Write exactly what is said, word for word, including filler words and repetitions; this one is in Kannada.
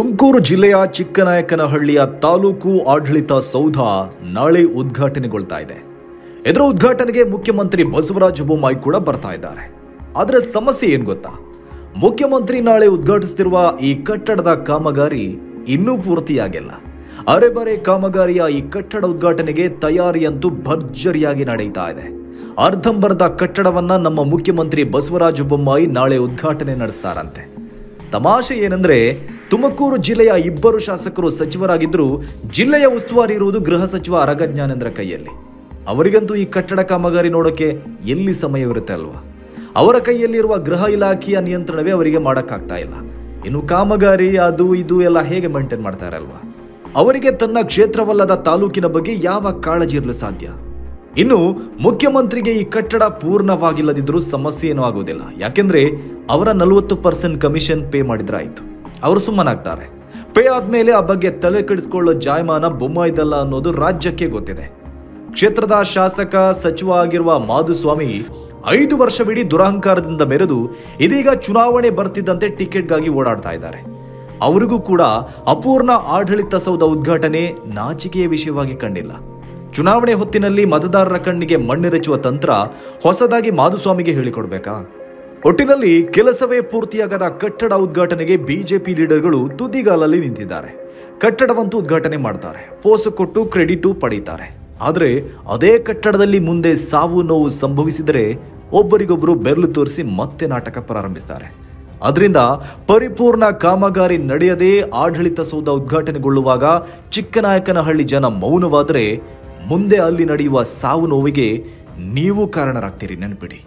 ತುಮಕೂರು ಜಿಲ್ಲೆಯ ಚಿಕ್ಕನಾಯಕನಹಳ್ಳಿಯ ತಾಲೂಕು ಆಡಳಿತ ಸೌಧ ನಾಳೆ ಉದ್ಘಾಟನೆಗೊಳ್ತಾ ಇದೆ. ಇದರ ಉದ್ಘಾಟನೆಗೆ ಮುಖ್ಯಮಂತ್ರಿ ಬಸವರಾಜ ಬೊಮ್ಮಾಯಿ ಕೂಡ ಬರ್ತಾ ಇದ್ದಾರೆ. ಆದರೆ ಸಮಸ್ಯೆ ಏನು ಗೊತ್ತಾ? ಮುಖ್ಯಮಂತ್ರಿ ನಾಳೆ ಉದ್ಘಾಟಿಸುತ್ತಿರುವ ಈ ಕಟ್ಟಡದ ಕಾಮಗಾರಿ ಇನ್ನೂ ಪೂರ್ತಿಯಾಗಿಲ್ಲ. ಅರೆಬರೆ ಕಾಮಗಾರಿಯ ಈ ಕಟ್ಟಡ ಉದ್ಘಾಟನೆಗೆ ತಯಾರಿಯಂತೂ ಭರ್ಜರಿಯಾಗಿ ನಡೆಯುತ್ತಾ ಇದೆ. ಅರ್ಧಂಬರ್ಧ ಕಟ್ಟಡವನ್ನ ನಮ್ಮ ಮುಖ್ಯಮಂತ್ರಿ ಬಸವರಾಜ ಬೊಮ್ಮಾಯಿ ನಾಳೆ ಉದ್ಘಾಟನೆ ನಡೆಸ್ತಾರಂತೆ. ತಮಾಷೆ ಏನಂದ್ರೆ, ತುಮಕೂರು ಜಿಲ್ಲೆಯ ಇಬ್ಬರು ಶಾಸಕರು ಸಚಿವರಾಗಿದ್ದರೂ ಜಿಲ್ಲೆಯ ಉಸ್ತುವಾರಿ ಇರುವುದು ಗೃಹ ಸಚಿವ ಅರಗ ಜ್ಞಾನೇಂದ್ರ ಕೈಯಲ್ಲಿ. ಅವರಿಗಂತೂ ಈ ಕಟ್ಟಡ ಕಾಮಗಾರಿ ನೋಡೋಕೆ ಎಲ್ಲಿ ಸಮಯವಿರುತ್ತೆ ಅಲ್ವಾ? ಅವರ ಕೈಯಲ್ಲಿರುವ ಗೃಹ ಇಲಾಖೆಯ ನಿಯಂತ್ರಣವೇ ಅವರಿಗೆ ಮಾಡೋಕ್ಕಾಗ್ತಾ ಇಲ್ಲ. ಇನ್ನು ಕಾಮಗಾರಿ ಅದು ಇದು ಎಲ್ಲ ಹೇಗೆ ಮೇಂಟೈನ್ ಮಾಡ್ತಾರೆ ಅಲ್ವಾ? ಅವರಿಗೆ ತನ್ನ ಕ್ಷೇತ್ರವಲ್ಲದ ತಾಲೂಕಿನ ಬಗ್ಗೆ ಯಾವ ಕಾಳಜಿ ಇರಲು ಸಾಧ್ಯ? ಇನ್ನು ಮುಖ್ಯಮಂತ್ರಿಗೆ ಈ ಕಟ್ಟಡ ಪೂರ್ಣವಾಗಿಲ್ಲದಿದ್ದರೂ ಸಮಸ್ಯೆ ಏನೂ ಆಗೋದಿಲ್ಲ. ಯಾಕೆಂದ್ರೆ ಅವರ ನಲವತ್ತು ಪರ್ಸೆಂಟ್ ಕಮಿಷನ್ ಪೇ ಮಾಡಿದ್ರೆ ಆಯ್ತು, ಅವರು ಸುಮ್ಮನಾಗ್ತಾರೆ. ಪೇ ಆದ್ಮೇಲೆ ಆ ಬಗ್ಗೆ ತಲೆ ಕೆಡಿಸ್ಕೊಳ್ಳೋ ಜಾಯಮಾನ ಬೊಮ್ಮಾಯಿದಲ್ಲ ಅನ್ನೋದು ರಾಜ್ಯಕ್ಕೆ ಗೊತ್ತಿದೆ. ಕ್ಷೇತ್ರದ ಶಾಸಕ ಸಚಿವ ಆಗಿರುವ ಮಾಧುಸ್ವಾಮಿ ಐದು ವರ್ಷವಿಡೀ ದುರಹಂಕಾರದಿಂದ ಮೆರೆದು ಇದೀಗ ಚುನಾವಣೆ ಬರ್ತಿದ್ದಂತೆ ಟಿಕೆಟ್ಗಾಗಿ ಓಡಾಡ್ತಾ ಇದ್ದಾರೆ. ಅವರಿಗೂ ಕೂಡ ಅಪೂರ್ಣ ಆಡಳಿತ ಸೌಧ ಉದ್ಘಾಟನೆ ನಾಚಿಕೆಯ ವಿಷಯವಾಗಿ ಕಂಡಿಲ್ಲ. ಚುನಾವಣೆ ಹೊತ್ತಿನಲ್ಲಿ ಮತದಾರರ ಕಣ್ಣಿಗೆ ಮಣ್ಣೆರಚುವ ತಂತ್ರ ಹೊಸದಾಗಿ ಮಾಧುಸ್ವಾಮಿಗೆ ಹೇಳಿಕೊಡ್ಬೇಕಾ? ಒಟ್ಟಿನಲ್ಲಿ ಕೆಲಸವೇ ಪೂರ್ತಿಯಾಗದ ಕಟ್ಟಡ ಉದ್ಘಾಟನೆಗೆ ಬಿಜೆಪಿ ಲೀಡರ್ಗಳು ತುದಿಗಾಲಲ್ಲಿ ನಿಂತಿದ್ದಾರೆ. ಕಟ್ಟಡವಂತೂ ಉದ್ಘಾಟನೆ ಮಾಡ್ತಾರೆ, ಪೋಸು ಕೊಟ್ಟು ಕ್ರೆಡಿಟು ಪಡೀತಾರೆ. ಆದರೆ ಅದೇ ಕಟ್ಟಡದಲ್ಲಿ ಮುಂದೆ ಸಾವು ನೋವು ಸಂಭವಿಸಿದರೆ ಒಬ್ಬರಿಗೊಬ್ಬರು ಬೆರಳು ತೋರಿಸಿ ಮತ್ತೆ ನಾಟಕ ಪ್ರಾರಂಭಿಸ್ತಾರೆ. ಅದರಿಂದ ಪರಿಪೂರ್ಣ ಕಾಮಗಾರಿ ನಡೆಯದೇ ಆಡಳಿತ ಸೌಧ ಉದ್ಘಾಟನೆಗೊಳ್ಳುವಾಗ ಚಿಕ್ಕನಾಯಕನಹಳ್ಳಿ ಜನ ಮೌನವಾದರೆ ಮುಂದೆ ಅಲ್ಲಿ ನಡೆಯುವ ಸಾವು ನೋವಿಗೆ ನೀವು ಕಾರಣರಾಗ್ತೀರಿ, ನೆನಪಿಡಿ.